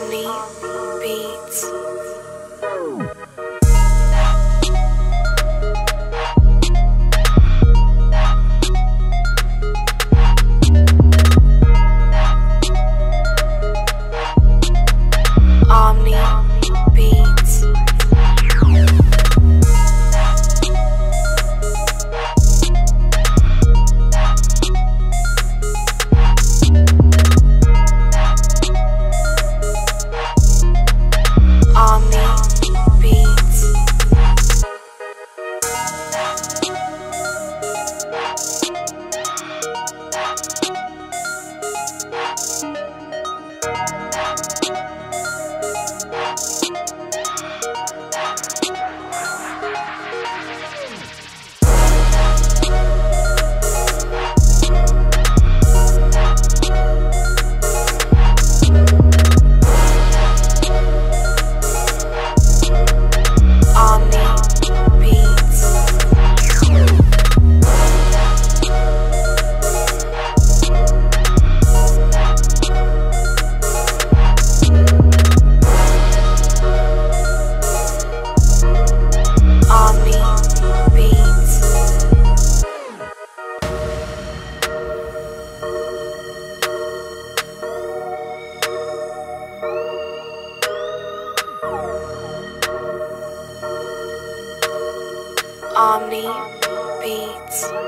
Omnibeats. Omnibeats.